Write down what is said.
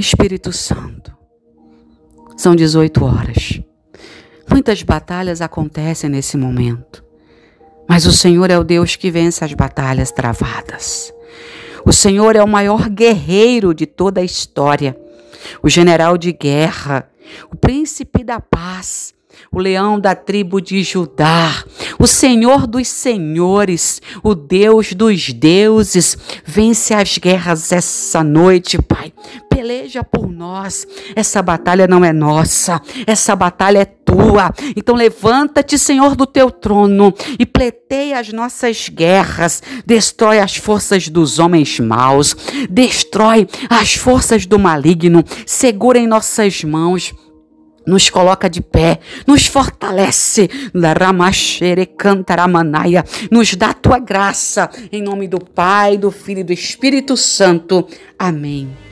Espírito Santo. São 18 horas. Muitas batalhas acontecem nesse momento, mas o Senhor é o Deus que vence as batalhas travadas. O Senhor é o maior guerreiro de toda a história, o general de guerra, o príncipe da paz, o leão da tribo de Judá, o Senhor dos senhores, o Deus dos deuses, vence as guerras essa noite, Pai. Peleja por nós, essa batalha não é nossa, essa batalha é tua. Então levanta-te, Senhor, do teu trono e pleiteia as nossas guerras, destrói as forças dos homens maus, destrói as forças do maligno, segura em nossas mãos, nos coloca de pé, nos fortalece, nos dá a tua graça, em nome do Pai, do Filho e do Espírito Santo. Amém.